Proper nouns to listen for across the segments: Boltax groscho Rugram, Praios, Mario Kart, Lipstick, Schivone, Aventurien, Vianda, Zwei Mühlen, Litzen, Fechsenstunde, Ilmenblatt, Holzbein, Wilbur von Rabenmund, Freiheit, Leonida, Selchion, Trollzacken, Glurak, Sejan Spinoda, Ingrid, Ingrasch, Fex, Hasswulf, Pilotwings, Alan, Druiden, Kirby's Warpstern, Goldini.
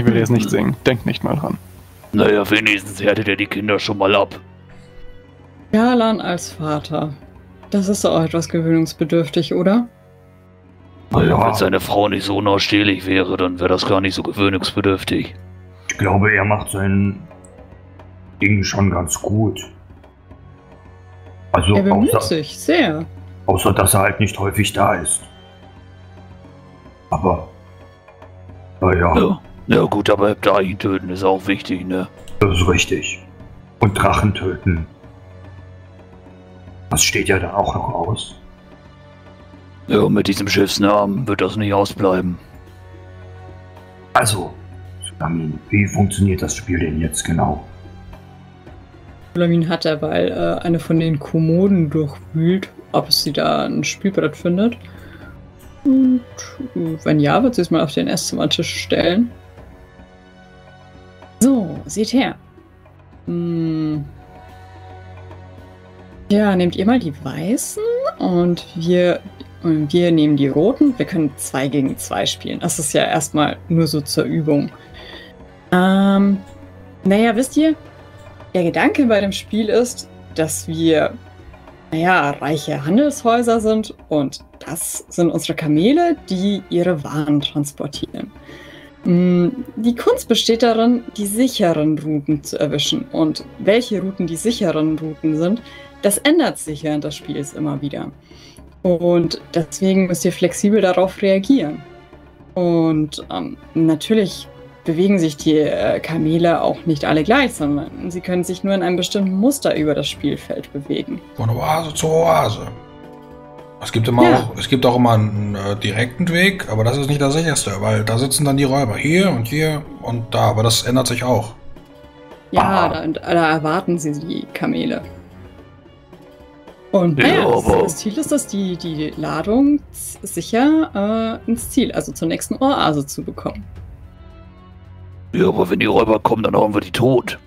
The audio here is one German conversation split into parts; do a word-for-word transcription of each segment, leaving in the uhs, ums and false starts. Ich will jetzt nicht singen. Denkt nicht mal dran. Naja, wenigstens härtet er die Kinder schon mal ab. Jalan als Vater. Das ist auch etwas gewöhnungsbedürftig, oder? Naja, wenn seine Frau nicht so unausstehlich wäre, dann wäre das gar nicht so gewöhnungsbedürftig. Ich glaube, er macht sein Ding schon ganz gut. Also er bemüht außer, sich sehr. Außer, dass er halt nicht häufig da ist. Aber, naja. Ja, ja gut, aber Hebdahin töten ist auch wichtig, ne? Das ist richtig. Und Drachen töten. Das steht ja da auch noch aus. Ja, mit diesem Schiffsnamen wird das nicht ausbleiben. Also, Sulamin, wie funktioniert das Spiel denn jetzt genau? Sulamin hat derweil äh, eine von den Kommoden durchwühlt, ob sie da ein Spielbrett findet. Und wenn ja, wird sie es mal auf den Esszimmertisch stellen. So, seht her. Hm. Ja, nehmt ihr mal die Weißen und wir... Und wir nehmen die Roten. Wir können zwei gegen zwei spielen. Das ist ja erstmal nur so zur Übung. Ähm, naja, wisst ihr, der Gedanke bei dem Spiel ist, dass wir, naja, reiche Handelshäuser sind und das sind unsere Kamele, die ihre Waren transportieren. Die Kunst besteht darin, die sicheren Routen zu erwischen. Und welche Routen die sicheren Routen sind, das ändert sich während des Spiels immer wieder. Und deswegen müsst ihr flexibel darauf reagieren. Und ähm, natürlich bewegen sich die äh, Kamele auch nicht alle gleich, sondern sie können sich nur in einem bestimmten Muster über das Spielfeld bewegen. Von Oase zu Oase. Es gibt, immer ja. auch, es gibt auch immer einen äh, direkten Weg, aber das ist nicht der sicherste, weil da sitzen dann die Räuber hier und hier und da, aber das ändert sich auch. Ja, da, da erwarten sie die Kamele. Und naja, das, das Ziel ist, dass die, die Ladung sicher äh, ins Ziel, also zur nächsten Oase zu bekommen. Ja, aber wenn die Räuber kommen, dann hauen wir die tot.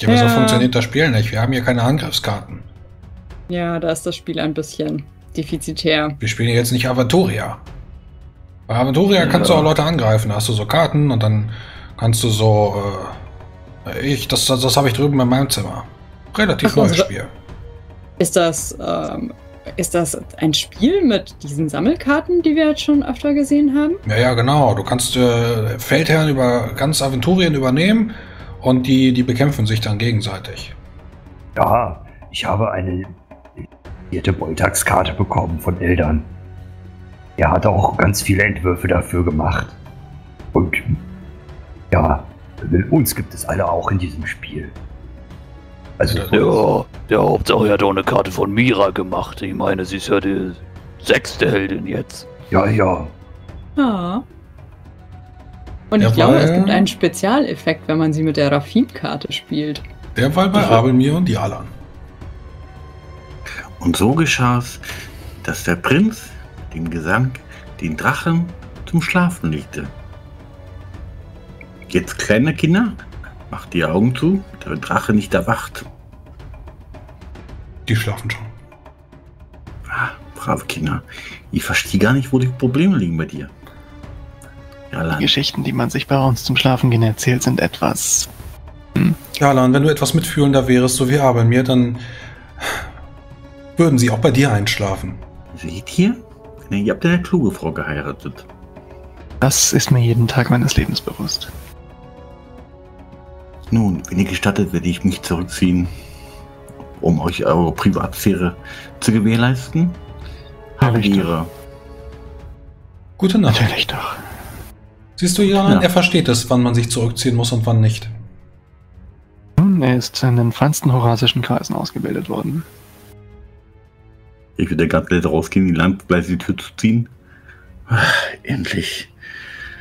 Ja, aber ja. So funktioniert das Spiel nicht. Wir haben hier keine Angriffskarten. Ja, da ist das Spiel ein bisschen defizitär. Wir spielen jetzt nicht Aventuria. Bei Aventuria ja. kannst du auch Leute angreifen. Da hast du so Karten und dann kannst du so... Äh, ich, das das, das habe ich drüben in meinem Zimmer. Relativ Ach, neues also, Spiel. Ist das, ähm, ist das ein Spiel mit diesen Sammelkarten, die wir jetzt schon öfter gesehen haben? Ja, ja, genau. Du kannst äh, Feldherren über ganz Aventurien übernehmen und die, die bekämpfen sich dann gegenseitig. Ja, ich habe eine vierte Boltagskarte bekommen von Eldan. Er hat auch ganz viele Entwürfe dafür gemacht. Und ja, uns gibt es alle auch in diesem Spiel. Also, ja, der Hauptsache hat auch eine Karte von Mira gemacht. Ich meine, sie ist ja die sechste Heldin jetzt. Ja, ja. Ja. Und der ich glaube, es gibt einen Spezialeffekt, wenn man sie mit der Rafim-Karte spielt. Der war bei Abelmir und Jalan. Und so geschah es, dass der Prinz dem Gesang den Drachen zum Schlafen legte. Jetzt, kleine Kinder, macht die Augen zu, der Drache nicht erwacht. Die schlafen schon. Ah, brave Kinder. Ich verstehe gar nicht, wo die Probleme liegen bei dir. Jalan. Die Geschichten, die man sich bei uns zum Schlafengehen erzählt, sind etwas... Hm? Jalan, wenn du etwas mitfühlender wärst, so wie Abelmir, dann würden sie auch bei dir einschlafen. Seht ihr? Ihr habt ja eine kluge Frau geheiratet. Das ist mir jeden Tag meines Lebens bewusst. Nun, wenn ihr gestattet, werde ich mich zurückziehen, um euch eure Privatsphäre zu gewährleisten. Habe ich ihre. Gute Nacht. Natürlich doch. Siehst du, Jalan, er versteht es, wann man sich zurückziehen muss und wann nicht. Nun, er ist in den feinsten horasischen Kreisen ausgebildet worden. Ich würde gerade gleich rausgehen, die Lampe gleich die Tür zu ziehen. Ach, endlich.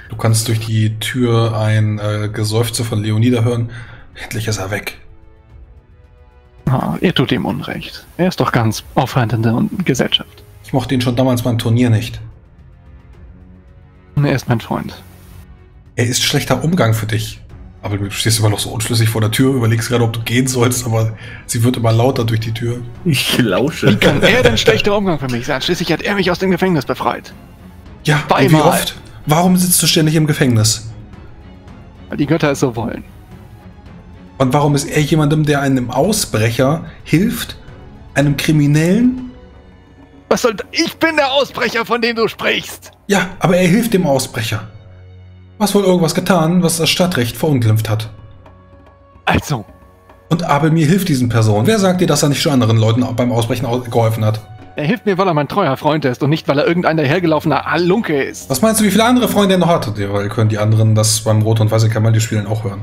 Du kannst durch die Tür ein äh, Geseufze von Leonida hören. Endlich ist er weg. Ah, ihr tut ihm Unrecht. Er ist doch ganz aufhörend in der Gesellschaft. Ich mochte ihn schon damals beim Turnier nicht. Er ist mein Freund. Er ist schlechter Umgang für dich. Aber du stehst immer noch so unschlüssig vor der Tür, überlegst gerade, ob du gehen sollst, aber sie wird immer lauter durch die Tür. Ich lausche. Wie kann er denn schlechter Umgang für mich sein? Schließlich hat er mich aus dem Gefängnis befreit. Ja, wie oft? Warum sitzt du ständig im Gefängnis? weil die Götter es so wollen. Und warum ist er jemandem, der einem Ausbrecher hilft, einem Kriminellen? Was soll das? Ich bin der Ausbrecher, von dem du sprichst! Ja, aber er hilft dem Ausbrecher. Was wohl irgendwas getan, was das Stadtrecht verunglimpft hat. Also. Und Abelmir hilft diesen Personen. Wer sagt dir, dass er nicht schon anderen Leuten beim Ausbrechen geholfen hat? Er hilft mir, weil er mein treuer Freund ist und nicht, weil er irgendein dahergelaufener Halunke ist. Was meinst du, wie viele andere Freunde er noch hat? Weil können die anderen das beim Rot- und Weiße Kamaldi-Spielen auch hören.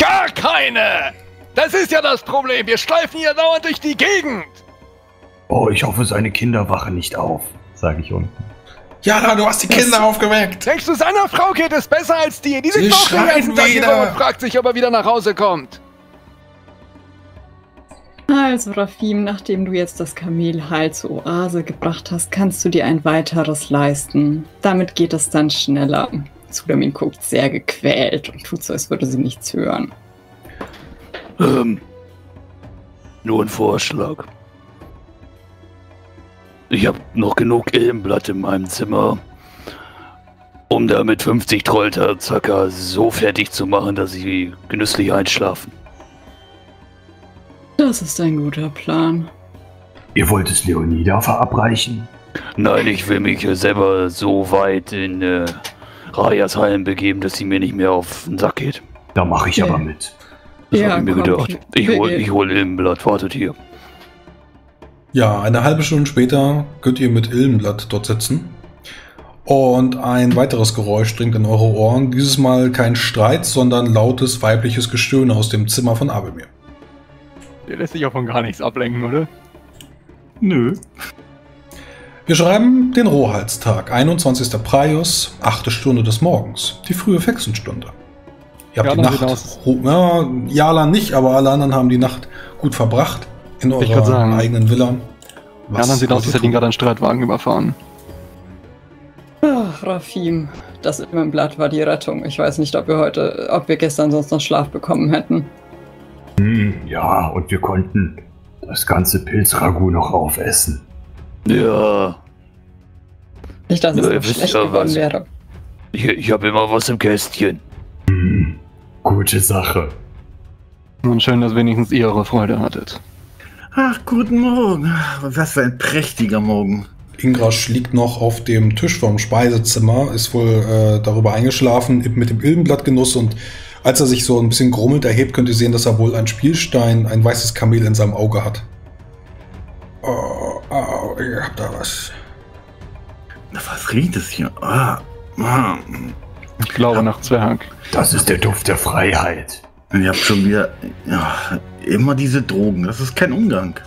Gar keine! Das ist ja das Problem. Wir schleifen hier dauernd durch die Gegend. Oh, ich hoffe, seine Kinder wachen nicht auf, sage ich unten. Ja, du hast die Kinder das aufgeweckt. Denkst du, seiner Frau geht es besser als dir? Die sind doch den ganzen Tag hier und fragt sich, ob er wieder nach Hause kommt. Also, Rafim, nachdem du jetzt das Kamelhai zur Oase gebracht hast, kannst du dir ein weiteres leisten. Damit geht es dann schneller. Sulamin guckt sehr gequält und tut so, als würde sie nichts hören. Ähm, nur ein Vorschlag. Ich habe noch genug Ilmenblatt in meinem Zimmer, um damit fünfzig Trollzacker so fertig zu machen, dass sie genüsslich einschlafen. Das ist ein guter Plan. Ihr wollt es Leonida verabreichen? Nein, ich will mich selber so weit in äh, Rajas Hallen begeben, dass sie mir nicht mehr auf den Sack geht. Da mache ich okay. aber mit. Das ja, habe ich mir komm, gedacht. Ich, ich hole ich hol Ilmenblatt, wartet hier. Ja, eine halbe Stunde später könnt ihr mit Ilmenblatt dort sitzen. Und ein weiteres Geräusch dringt in eure Ohren. Dieses Mal kein Streit, sondern lautes weibliches Gestöhne aus dem Zimmer von Abelmir. Der lässt sich auch von gar nichts ablenken, oder? Nö. Wir schreiben den Rohhalstag, einundzwanzigsten Praios, achte Stunde des Morgens, die frühe Fechsenstunde. Ihr habt die Nacht. Ja, Jalan nicht, aber alle anderen haben die Nacht gut verbracht in eurer eigenen Villa. Jalan sieht aus, als hätte ihn gerade ein Streitwagen überfahren. Ach, Rafim, das Ilmenblatt war die Rettung. Ich weiß nicht, ob wir heute, ob wir gestern sonst noch Schlaf bekommen hätten. Ja, und wir konnten das ganze Pilz-Ragout noch aufessen. Ja. Nicht, dass es ja, schlecht geworden wäre. Ich, ich habe immer was im Kästchen. Hm, gute Sache. Und schön, dass wenigstens ihr eure Freude hattet. Ach, guten Morgen. Was für ein prächtiger Morgen. Ingrasch liegt noch auf dem Tisch vom Speisezimmer, ist wohl äh, darüber eingeschlafen, mit dem Ilmenblattgenuss, und als er sich so ein bisschen grummelt erhebt, könnt ihr sehen, dass er wohl einen Spielstein, ein weißes Kamel in seinem Auge hat. Oh, oh, ihr habt da was. Was riecht es hier? Ah, ah. Ich glaube nach Zwerg. Das ist der Duft der Freiheit. Ihr habt schon wieder ja, immer diese Drogen. Das ist kein Umgang.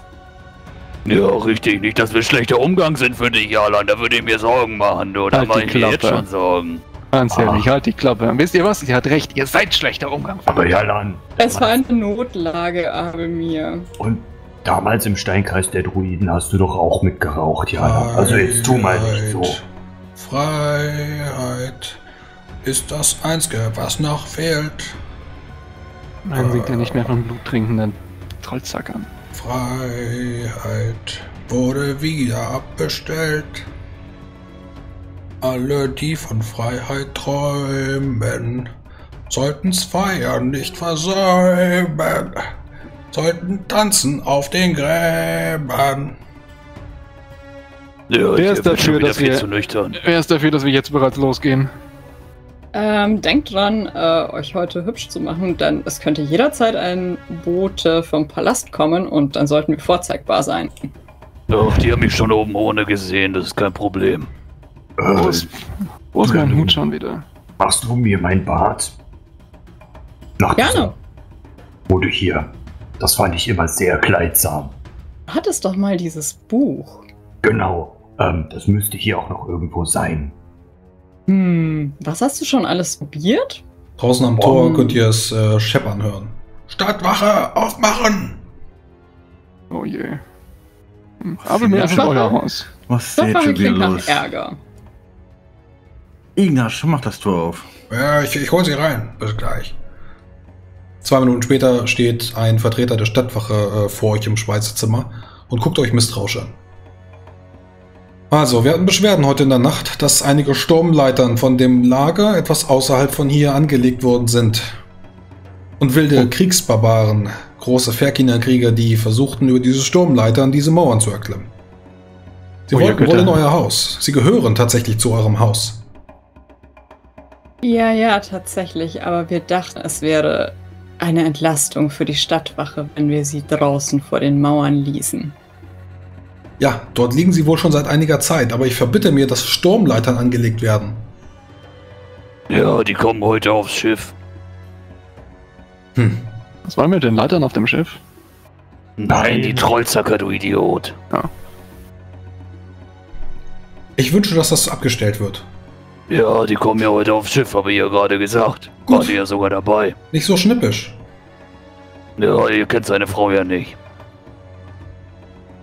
Ja, richtig. Nicht, dass wir schlechter Umgang sind für dich, Alan. Da würde ich mir Sorgen machen, du. Da halt mache ich mir jetzt schon Sorgen. Ganz ehrlich, halt die Klappe. Und wisst ihr was? Sie hat recht, ihr seid schlechter Umgang. Aber Jalan. Es war eine Notlage, Abelmir. Und damals im Steinkreis der Druiden hast du doch auch mitgeraucht, Jalan. Also jetzt tu mal nicht so. Freiheit ist das Einzige, was noch fehlt. Man äh, sieht ja nicht mehr von bluttrinkenden Trollzackern. Freiheit wurde wieder abbestellt. Alle, die von Freiheit träumen, sollten's feiern, nicht versäumen, sollten tanzen auf den Gräbern. Ja, wer, ist dafür, dass wir, wer ist dafür, dass wir jetzt bereits losgehen? Ähm, denkt dran, äh, euch heute hübsch zu machen, denn es könnte jederzeit ein Bote vom Palast kommen und dann sollten wir vorzeigbar sein. Doch, die haben mich schon oben ohne gesehen, das ist kein Problem. Wo ist, wo ist mein Hut schon wieder? Machst du mir mein Bart? Nach Gerne. Wurde hier. Das fand ich immer sehr kleidsam. Du hattest doch mal dieses Buch. Genau. Ähm, das müsste hier auch noch irgendwo sein. Hm, was hast du schon alles probiert? Draußen am Tor um. könnt ihr es äh, scheppern hören. Stadtwache, aufmachen! Oh je. Was Aber mir ist euer Haus. Was ist jetzt schon wieder los? Ärger. Ignas, mach das Tor auf. Ja, ich, ich hol sie rein. Bis gleich. Zwei Minuten später steht ein Vertreter der Stadtwache äh, vor euch im Speisezimmer und guckt euch misstrauisch an. Also, wir hatten Beschwerden heute in der Nacht, dass einige Sturmleitern von dem Lager etwas außerhalb von hier angelegt worden sind. Und wilde Kriegsbarbaren, große Ferkinerkrieger, die versuchten, über diese Sturmleitern diese Mauern zu erklimmen. Sie oh, wollten wohl in euer Haus. Sie gehören tatsächlich zu eurem Haus. Ja, ja, tatsächlich. Aber wir dachten, es wäre eine Entlastung für die Stadtwache, wenn wir sie draußen vor den Mauern ließen. Ja, dort liegen sie wohl schon seit einiger Zeit, aber ich verbitte mir, dass Sturmleitern angelegt werden. Ja, die kommen heute aufs Schiff. Hm. Was war mit den Leitern auf dem Schiff? Nein, die Trollzacker, du Idiot. Ja. Ich wünsche, dass das abgestellt wird. Ja, die kommen ja heute aufs Schiff, habe ich ja gerade gesagt. Gut. War die ja sogar dabei. Nicht so schnippisch. Ja, ihr kennt seine Frau ja nicht.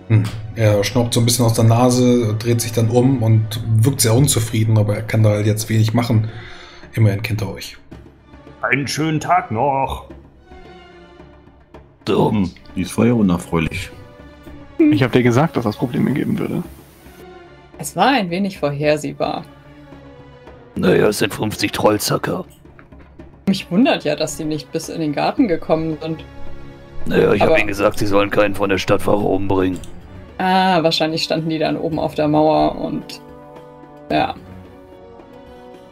Hm. Er schnaubt so ein bisschen aus der Nase, dreht sich dann um und wirkt sehr unzufrieden, aber er kann da jetzt wenig machen. Immerhin kennt er euch. Einen schönen Tag noch. Dumm. Dies war ja unerfreulich. Ich habe dir gesagt, dass das Probleme geben würde. Es war ein wenig vorhersehbar. Naja, es sind fünfzig Trollzacker. Mich wundert ja, dass sie nicht bis in den Garten gekommen sind. Naja, ich habe ihnen gesagt, sie sollen keinen von der Stadtwache umbringen. Ah, wahrscheinlich standen die dann oben auf der Mauer und... ja.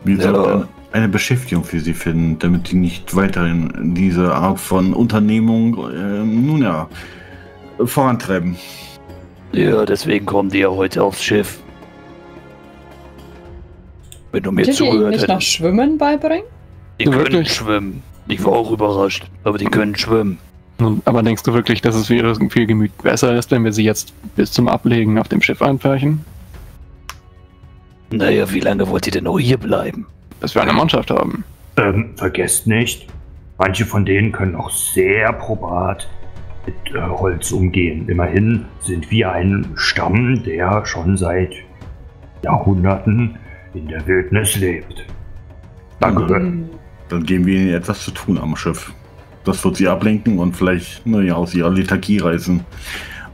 Wir sollten ja eine Beschäftigung für sie finden, damit die nicht weiterhin diese Art von Unternehmung, äh, nun ja, vorantreiben. Ja, deswegen kommen die ja heute aufs Schiff. Wenn du mir zugehört hättest. Könnt ihr ihnen nicht noch Schwimmen beibringen? Die können schwimmen. Ich war auch überrascht, aber die können schwimmen. Aber denkst du wirklich, dass es für ihre viel Gemüt besser ist, wenn wir sie jetzt bis zum Ablegen auf dem Schiff einpferchen? Naja, wie lange wollt ihr denn noch hier bleiben? Dass wir eine Mannschaft haben. Ähm, vergesst nicht, manche von denen können auch sehr probat mit äh, Holz umgehen. Immerhin sind wir ein Stamm, der schon seit Jahrhunderten in der Wildnis lebt. Danke. Mhm. Dann geben wir ihnen etwas zu tun am Schiff. Das wird sie ablenken und vielleicht, naja, aus ihrer Lethargie reißen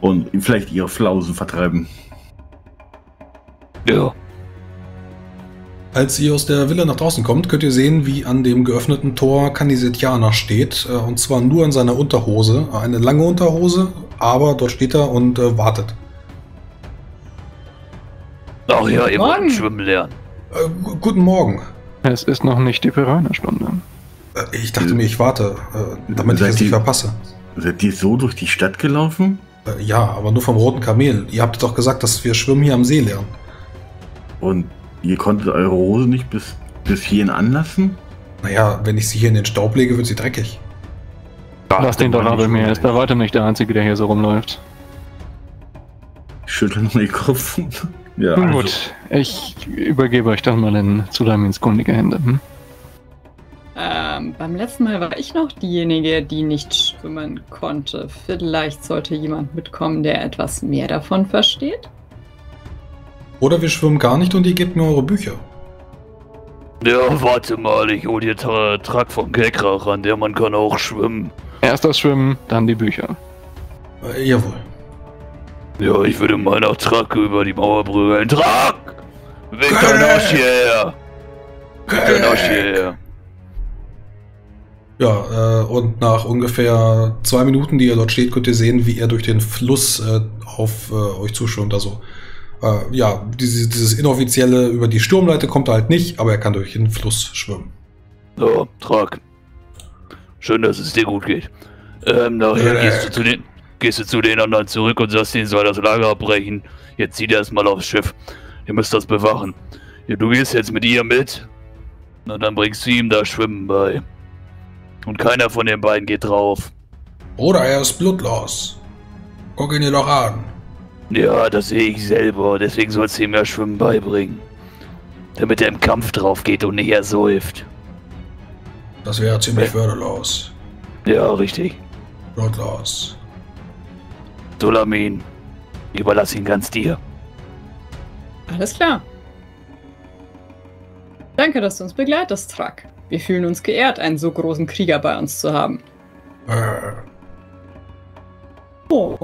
und vielleicht ihre Flausen vertreiben. Ja. Als ihr aus der Villa nach draußen kommt, könnt ihr sehen, wie an dem geöffneten Tor Kandizetiana steht. Und zwar nur in seiner Unterhose. Eine lange Unterhose, aber dort steht er und äh, wartet. Ach ja, ihr wollt schwimmen lernen. Äh, guten Morgen. Es ist noch nicht die Piranha-Stunde. Ich dachte mir, ich warte, damit ich es nicht verpasse. Seid ihr so durch die Stadt gelaufen? Ja, aber nur vom Roten Kamel. Ihr habt doch gesagt, dass wir Schwimmen hier am See lernen. Und ihr konntet eure Hose nicht bis, bis hierhin anlassen? Naja, wenn ich sie hier in den Staub lege, wird sie dreckig. Lass den doch aber mir, ist bei weitem nicht der Einzige, der hier so rumläuft. Schütteln den Kopf. Ja, also. Gut, ich übergebe euch dann mal in Sulamins kundige Hände. Hm? Ähm, beim letzten Mal war ich noch diejenige, die nicht schwimmen konnte. Vielleicht sollte jemand mitkommen, der etwas mehr davon versteht. Oder wir schwimmen gar nicht und ihr gebt mir eure Bücher. Ja, warte mal, ich hol dir Trak vom Gekrach an, der man kann auch schwimmen. Erst das Schwimmen, dann die Bücher. Äh, jawohl. Ja, ich würde mal nach Trak über die Mauer brüllen. Trak! Weg dein Arsch hierher! Weg dein Arsch hierher! Ja, äh, und nach ungefähr zwei Minuten, die ihr dort steht, könnt ihr sehen, wie er durch den Fluss äh, auf äh, euch zuschwimmt. Also, äh, ja, dieses, dieses inoffizielle über die Sturmleiter kommt er halt nicht, aber er kann durch den Fluss schwimmen. So, Trak. Schön, dass es dir gut geht. Ähm, nachher äh, gehst, du zu den, gehst du zu den anderen zurück und sagst, denen soll das Lager abbrechen. Jetzt zieht er erstmal aufs Schiff. Ihr müsst das bewachen. Ja, du gehst jetzt mit ihr mit. Na, dann bringst du ihm da Schwimmen bei. Und keiner von den beiden geht drauf. Oder er ist blutlos. Guck ihn dir doch an. Ja, das sehe ich selber. Deswegen sollst du ihm ja Schwimmen beibringen. Damit er im Kampf drauf geht und nicht ersäuft. Das wäre ziemlich würdelos. Ja, richtig. Blutlos. Sulamin, überlass ihn ganz dir. Alles klar. Danke, dass du uns begleitest, Trak. Wir fühlen uns geehrt, einen so großen Krieger bei uns zu haben. Oh,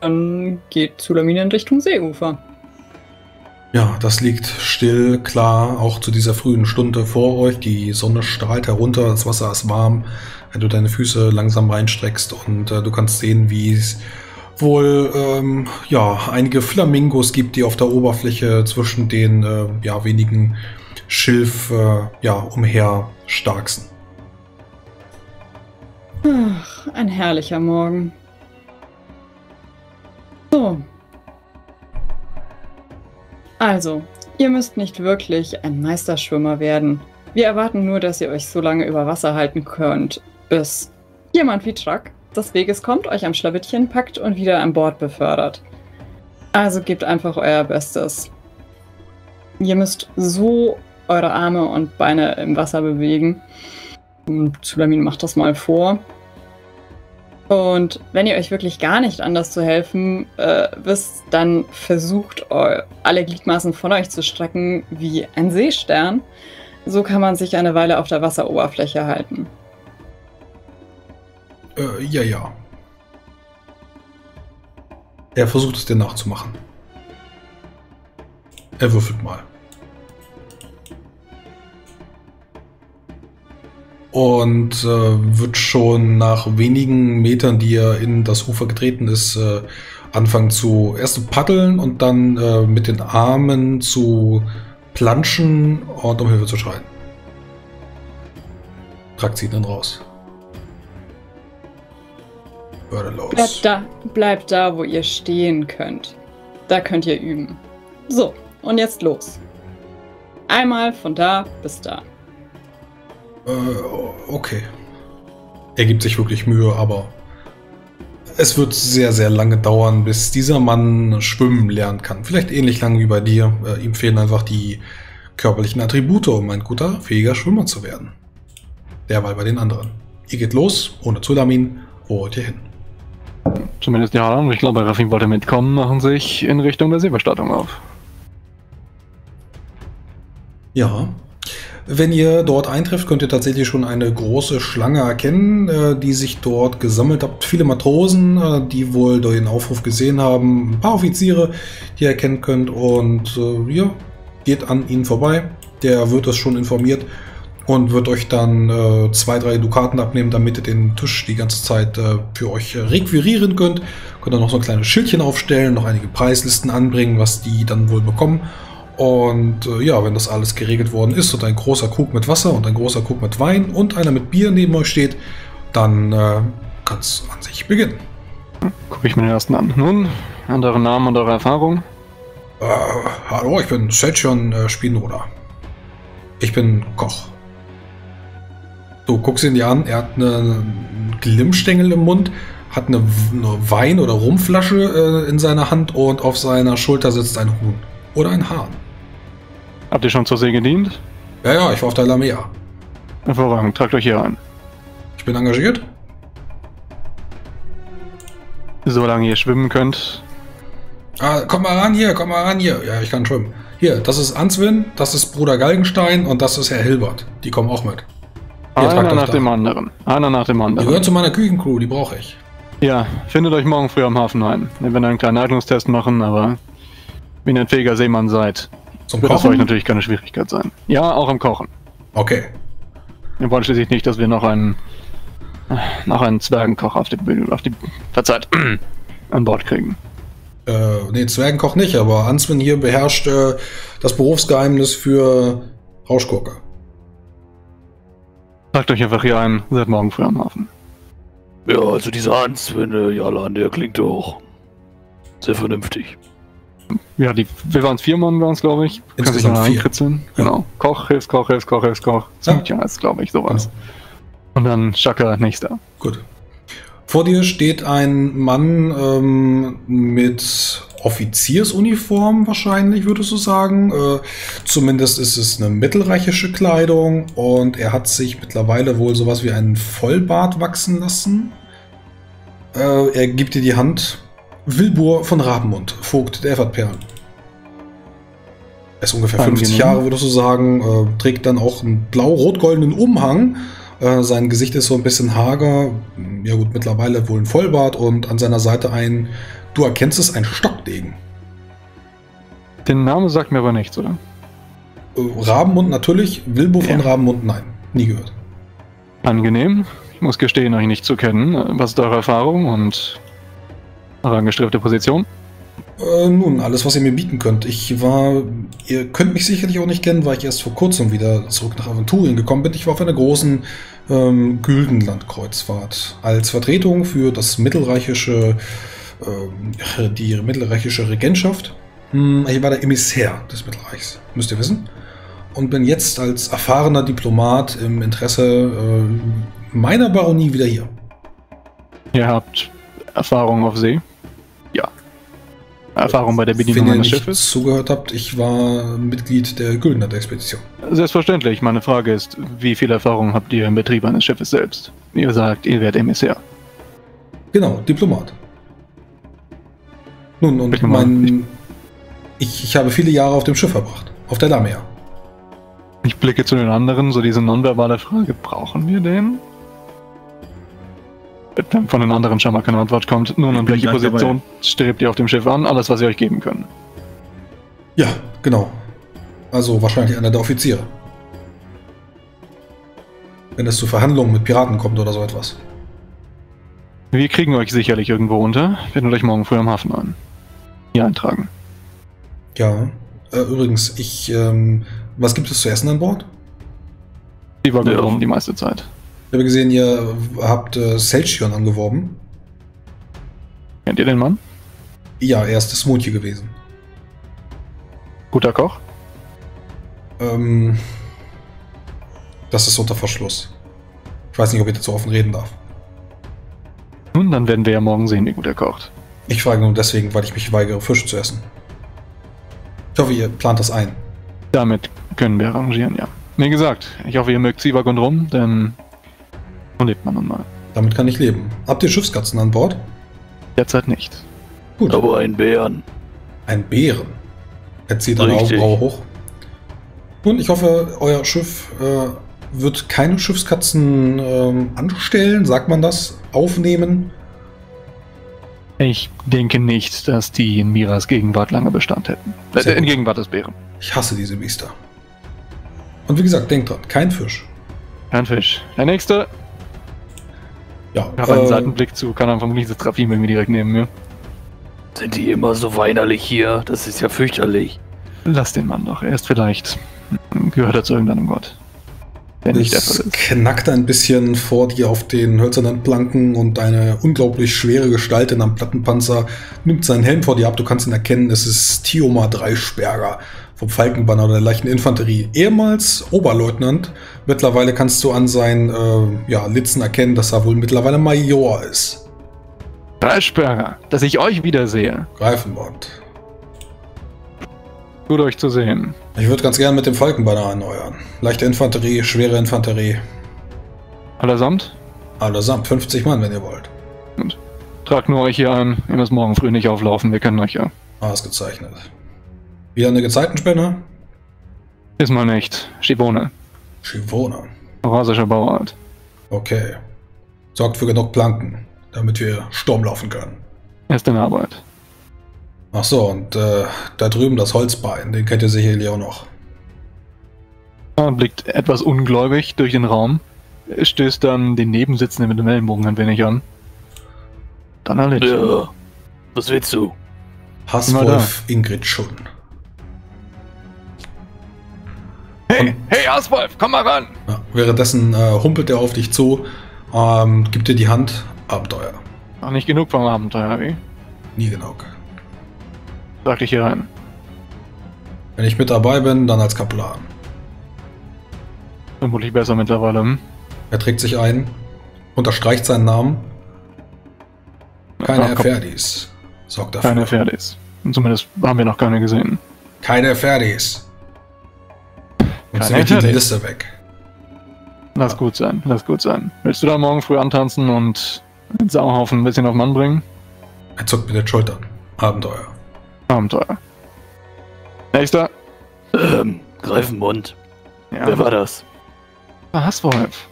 dann geht Sulamin in Richtung Seeufer. Ja, das liegt still, klar, auch zu dieser frühen Stunde vor euch. Die Sonne strahlt herunter, das Wasser ist warm, wenn du deine Füße langsam reinstreckst und äh, du kannst sehen, wie es wohl ähm, ja, einige Flamingos gibt, die auf der Oberfläche zwischen den äh, ja, wenigen Schilf äh, ja, umherstarksen. Ach, ein herrlicher Morgen. So. Also, ihr müsst nicht wirklich ein Meisterschwimmer werden. Wir erwarten nur, dass ihr euch so lange über Wasser halten könnt, bis jemand wie Trak des Weges kommt, euch am Schlawittchen packt und wieder an Bord befördert. Also gebt einfach euer Bestes. Ihr müsst so eure Arme und Beine im Wasser bewegen. Sulamin macht das mal vor. Und wenn ihr euch wirklich gar nicht anders zu helfen äh, wisst, dann versucht alle Gliedmaßen von euch zu strecken wie ein Seestern. So kann man sich eine Weile auf der Wasseroberfläche halten. Äh, ja, ja. Er versucht es dir nachzumachen. Er würfelt mal. Und äh, wird schon nach wenigen Metern, die er in das Ufer getreten ist, äh, anfangen zu erst zu paddeln und dann äh, mit den Armen zu planschen und um Hilfe zu schreien. Trak zieht ihn raus. Hör los. Bleibt da, bleibt da, wo ihr stehen könnt. Da könnt ihr üben. So, und jetzt los. Einmal von da bis da. Okay. Er gibt sich wirklich Mühe, aber es wird sehr, sehr lange dauern, bis dieser Mann schwimmen lernen kann. Vielleicht ähnlich lang wie bei dir. Äh, ihm fehlen einfach die körperlichen Attribute, um ein guter, fähiger Schwimmer zu werden. Derweil bei den anderen. Ihr geht los, ohne Sulamin. Wo wollt ihr hin? Zumindest ja, und ich glaube, Rafim wollte mitkommen, machen sich in Richtung der Silberstattung auf. Ja. Wenn ihr dort eintrefft, könnt ihr tatsächlich schon eine große Schlange erkennen, die sich dort gesammelt hat. Viele Matrosen, die wohl den Aufruf gesehen haben, ein paar Offiziere, die ihr erkennen könnt, und ja, geht an ihnen vorbei. Der wird das schon informiert und wird euch dann äh, zwei, drei Dukaten abnehmen, damit ihr den Tisch die ganze Zeit äh, für euch requirieren könnt. Könnt ihr noch so ein kleines Schildchen aufstellen, noch einige Preislisten anbringen, was die dann wohl bekommen. Und äh, ja, wenn das alles geregelt worden ist und ein großer Krug mit Wasser und ein großer Krug mit Wein und einer mit Bier neben euch steht, dann äh, kann es an sich beginnen. Gucke ich mir den ersten an. Nun, andere Namen und eure Erfahrung. Äh, hallo, ich bin Sejan äh, Spinoda. Ich bin Koch. Du guckst ihn dir an, er hat einen Glimmstängel im Mund, hat eine, eine Wein- oder Rumflasche äh, in seiner Hand und auf seiner Schulter sitzt ein Huhn. Oder ein Hahn. Habt ihr schon zur See gedient? Ja, ja, ich war auf der Lamea. Hervorragend, tragt euch hier ein. Ich bin engagiert. Solange ihr schwimmen könnt. Ah, komm mal ran hier, komm mal ran hier. Ja, ich kann schwimmen. Hier, das ist Answin, das ist Bruder Galgenstein und das ist Herr Hilbert. Die kommen auch mit. Hier, einer nach dem anderen. Einer nach dem anderen. Die gehören zu meiner Küchencrew, die brauche ich. Ja, findet euch morgen früh am Hafen ein. Wir werden einen kleinen Eignungstest machen, aber wenn ihr ein fähiger Seemann seid, zum wird Kochen? Das für euch natürlich keine Schwierigkeit sein. Ja, auch im Kochen. Okay. Wir wollen schließlich nicht, dass wir noch einen, noch einen Zwergenkoch auf die, auf die verzeiht, an Bord kriegen. Äh, nee, Zwergenkoch nicht, aber Answin hier beherrscht äh, das Berufsgeheimnis für Rauschgurke. Tragt euch einfach hier ein, seid morgen früh am Hafen. Ja, also dieser Answin, äh, Jalan, der klingt doch sehr vernünftig. Ja, die, wir waren es vier Mann, waren es, glaube ich. Kann sich mal einkritzeln. Genau. Ja. Koch, Hilfskoch, Hilfskoch, Hilfskoch. Ziemlich ja, ist, glaube ich, sowas. Ja. Und dann Schakka, nächster. Gut. Vor dir steht ein Mann ähm, mit Offiziersuniform, wahrscheinlich, würdest du sagen. Äh, zumindest ist es eine mittelreichische Kleidung und er hat sich mittlerweile wohl sowas wie einen Vollbart wachsen lassen. Äh, er gibt dir die Hand. Wilbur von Rabenmund, Vogt der Evertperlen. Er ist ungefähr fünfzig Jahre, würdest du sagen, äh, trägt dann auch einen blau-rot-goldenen Umhang. Äh, sein Gesicht ist so ein bisschen hager, ja gut, mittlerweile wohl ein Vollbart und an seiner Seite ein, du erkennst es, ein Stockdegen. Der Name sagt mir aber nichts, oder? Rabenmund natürlich, Wilbur von ja. Rabenmund, nein, nie gehört. Angenehm. Ich muss gestehen, euch nicht zu kennen. Was ist eure Erfahrung und eure angestrebte Position? Äh, nun, alles, was ihr mir bieten könnt. Ich war, ihr könnt mich sicherlich auch nicht kennen, weil ich erst vor kurzem wieder zurück nach Aventurien gekommen bin. Ich war auf einer großen ähm, Güldenland-Kreuzfahrt als Vertretung für das mittelreichische, äh, die mittelreichische Regentschaft. Ich war der Emissär des Mittelreichs, müsst ihr wissen. Und bin jetzt als erfahrener Diplomat im Interesse äh, meiner Baronie wieder hier. Ihr habt Erfahrung auf See? Ja. Erfahrung bei der Bedienung eines Schiffes? Wenn ihr nicht zugehört habt, ich war Mitglied der Güldenland-Expedition. Selbstverständlich. Meine Frage ist, wie viel Erfahrung habt ihr im Betrieb eines Schiffes selbst? Ihr sagt, ihr werdet Emissär. Genau, Diplomat. Nun, und mein... Ich, ich habe viele Jahre auf dem Schiff verbracht, auf der Lamia. Ich blicke zu den anderen, so diese nonverbale Frage, brauchen wir den? Wenn von den anderen scheinbar keine Antwort kommt. Nun, an welche Position strebt ihr auf dem Schiff an? Alles, was ihr euch geben könnt. Ja, genau. Also wahrscheinlich einer der Offiziere. Wenn es zu Verhandlungen mit Piraten kommt oder so etwas. Wir kriegen euch sicherlich irgendwo unter. Wir werden euch morgen früh am Hafen an. Hier eintragen. Ja, äh, übrigens, ich, ähm, was gibt es zu essen an Bord? Die war geworben die meiste Zeit. Ich habe gesehen, ihr habt äh, Selchion angeworben. Kennt ihr den Mann? Ja, er ist das Smoothie gewesen. Guter Koch? Ähm, das ist unter Verschluss. Ich weiß nicht, ob ich dazu offen reden darf. Nun, dann werden wir ja morgen sehen, wie gut er kocht. Ich frage nur deswegen, weil ich mich weigere, Fisch zu essen. Ich hoffe, ihr plant das ein. Damit können wir arrangieren, ja. Wie gesagt, ich hoffe, ihr mögt Sivak und Rum, denn so lebt man nun mal. Damit kann ich leben. Habt ihr Schiffskatzen an Bord? Derzeit nicht. Gut. Aber einen Bären. Ein Bären? Er zieht eine Augenbraue hoch. Nun, ich hoffe, euer Schiff äh, wird keine Schiffskatzen äh, anstellen, sagt man das, aufnehmen. Ich denke nicht, dass die in Miras Gegenwart lange Bestand hätten. Sehr in gut. Gegenwart des Bären. Ich hasse diese Biester. Und wie gesagt, denkt dran, kein Fisch. Kein Fisch. Der nächste. Ja. Ich habe äh, einen Seitenblick zu, kann dann vermutlich das Trafim irgendwie direkt neben mir. Sind die immer so weinerlich hier? Das ist ja fürchterlich. Lass den Mann doch. Er ist vielleicht... Gehört er zu irgendeinem Gott. Wenn nicht der Fall ist. Knackt ein bisschen vor dir auf den hölzernen Planken und eine unglaublich schwere Gestalt in einem Plattenpanzer nimmt seinen Helm vor dir ab. Du kannst ihn erkennen, es ist Tioma Dreisperger vom Falkenbanner oder der leichten Infanterie. Ehemals Oberleutnant. Mittlerweile kannst du an seinen äh, ja, Litzen erkennen, dass er wohl mittlerweile Major ist. Dreisperger, dass ich euch wiedersehe. Greifenband. Gut, euch zu sehen. Ich würde ganz gerne mit dem Falkenbanner anheuern. Leichte Infanterie, schwere Infanterie. Allesamt? Allesamt, fünfzig Mann, wenn ihr wollt. Gut. Tragt nur euch hier ein. Ihr müsst morgen früh nicht auflaufen, wir kennen euch ja. Ausgezeichnet. Wieder eine Gezeitenspinne? Diesmal nicht. Schivone. Schivone. Horasische Bauart. Okay. Sorgt für genug Planken, damit wir Sturm laufen können. Er ist in Arbeit. Ach so, und äh, da drüben das Holzbein, den kennt ihr sicherlich auch noch. Er blickt etwas ungläubig durch den Raum, stößt dann den Nebensitzenden mit dem Ellenbogen ein wenig an. Dann erlebt. Ja, was willst du? Hasswulf Ingrid schon. Hey, hey Hasswulf, komm mal ran! Ja, währenddessen äh, humpelt er auf dich zu, ähm, gibt dir die Hand, Abenteuer. Noch nicht genug vom Abenteuer, wie? Nie genug. Sag ich hier rein. Wenn ich mit dabei bin, dann als Kaplan. Vermutlich besser mittlerweile. Hm? Er trägt sich ein, unterstreicht seinen Namen. Keine Erfährdis. Sorgt dafür. Keine Erfährdis. Zumindest haben wir noch keine gesehen. Keine Erfährdis. Und sie nimmt die Liste weg. Lass gut sein, lass gut sein. Willst du da morgen früh antanzen und den Sauhaufen ein bisschen auf Mann bringen? Er zuckt mit den Schultern. Abenteuer. Abenteuer. Nächster. Ähm, Greifenbund. Ja. Wer war das? Ah, Hasswolf.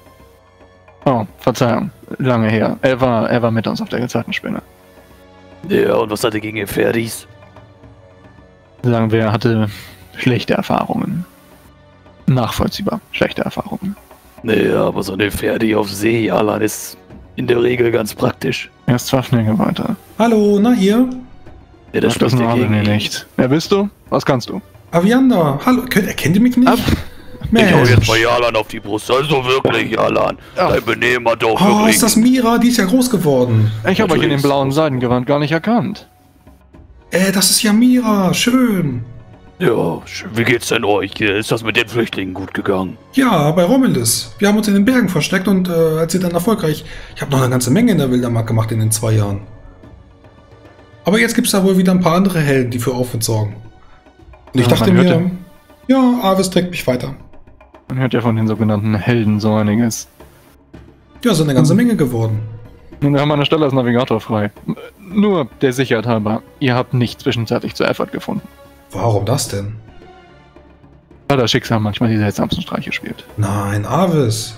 Oh, Verzeihung. Lange her. Er war, er war mit uns auf der Gezeitenspinne. Ja, und was hat er gegen Erfährdis? sagen wir, hatte schlechte Erfahrungen. Nachvollziehbar schlechte Erfahrungen. Nee, aber so eine Pferde auf See, Alan, ist in der Regel ganz praktisch. Erst zwei Schnänge weiter. Hallo, na ihr? Ja, das stimmt gegen nicht. Wer bist du? Was kannst du? Avianda, hallo, erkennt ihr mich nicht? Ab. Mensch. Ich hau jetzt bei Jalan auf die Brust, also wirklich, Jalan. Dein Benehmen hat doch wirklich... Oh, ist das Mira? Die ist ja groß geworden. Ich habe euch in dem blauen Seidengewand gar nicht erkannt. Äh, das ist ja Mira, schön. Ja, schön. Wie geht's denn euch? Ist das mit den Flüchtlingen gut gegangen? Ja, bei Romulus. Wir haben uns in den Bergen versteckt und äh, als sie dann erfolgreich... Ich habe noch eine ganze Menge in der Wildermark gemacht in den zwei Jahren. Aber jetzt gibt's da wohl wieder ein paar andere Helden, die für Aufwind sorgen. Und ich ja, dachte mir, ja, Avis trägt mich weiter. Man hört ja von den sogenannten Helden so einiges. Ja, sind eine ganze Menge geworden. Nun, wir haben an der Stelle als Navigator frei. Nur der Sicherheit halber, ihr habt nicht zwischenzeitlich zu Erfurt gefunden. Warum das denn? Weil das Schicksal manchmal die seltsamsten Streiche spielt. Nein, Avis.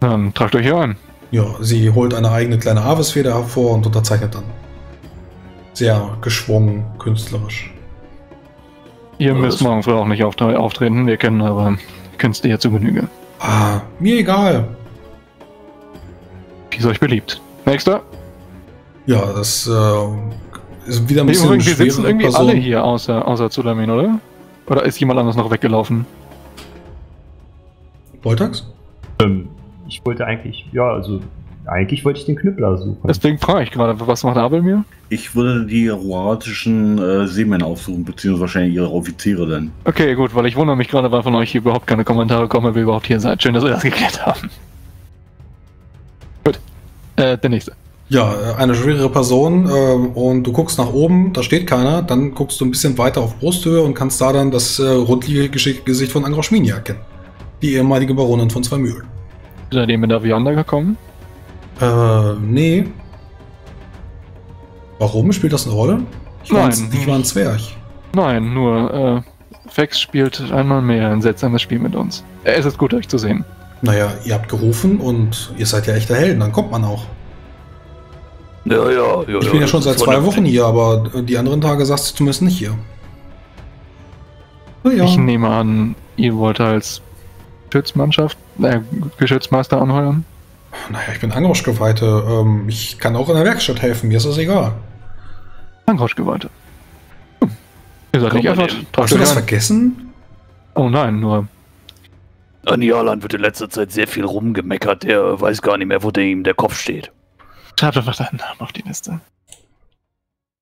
Dann tragt euch hier ein. Ja, sie holt eine eigene kleine Avis-Feder hervor und unterzeichnet dann. Sehr geschwungen, künstlerisch. Ihr müsst morgen früh auch nicht auftreten, wir kennen aber... Künste ja zu Genüge. Ah, mir egal. Wie ist euch beliebt? Nächster? Ja, das äh, ist wieder ein bisschen schwierig. Wir sitzen irgendwie Person. Alle hier außer, außer Sulamin, oder? Oder ist jemand anders noch weggelaufen? Boltax? Ähm, ich wollte eigentlich, ja, also eigentlich wollte ich den Knüppler suchen. Deswegen frage ich gerade, was macht Abelmir? Ich würde die roatischen äh, Seemänner aufsuchen, beziehungsweise wahrscheinlich ihre Offiziere dann. Okay, gut, weil ich wundere mich gerade, weil von euch hier überhaupt keine Kommentare kommen, weil wir überhaupt hier seid. Schön, dass wir das geklärt haben. Gut, äh, der nächste. Ja, eine schwierigere Person äh, und du guckst nach oben, da steht keiner, dann guckst du ein bisschen weiter auf Brusthöhe und kannst da dann das äh, rundliche Gesicht von Angroschmini erkennen. Die ehemalige Baronin von Zwei Mühlen. Seid ihr mit der Vianda gekommen? Äh, nee. Warum? Spielt das eine Rolle? Ich war, Nein. Ein, ich war ein Zwerg. Nein, nur, äh, Fex spielt einmal mehr ein seltsames Spiel mit uns. Es ist gut, euch zu sehen. Naja, ihr habt gerufen und ihr seid ja echte Helden, dann kommt man auch. Ja, ja, ja. Ich bin ja schon seit zwei Wochen hier, aber die anderen Tage sagst du zumindest nicht hier. Naja. Ich nehme an, ihr wollt als Geschützmannschaft, äh, Geschützmeister anheuern? Naja, ich bin Angroschgeweihte. Ähm, ich kann auch in der Werkstatt helfen, mir ist das egal. Angroschgeweihte. Hm. Ihr seid nicht einfach. Hast du das vergessen? Oh nein, nur. An Jalan wird in letzter Zeit sehr viel rumgemeckert. Er weiß gar nicht mehr, wo der ihm der Kopf steht. Schreibt einfach deinen Namen auf die Liste.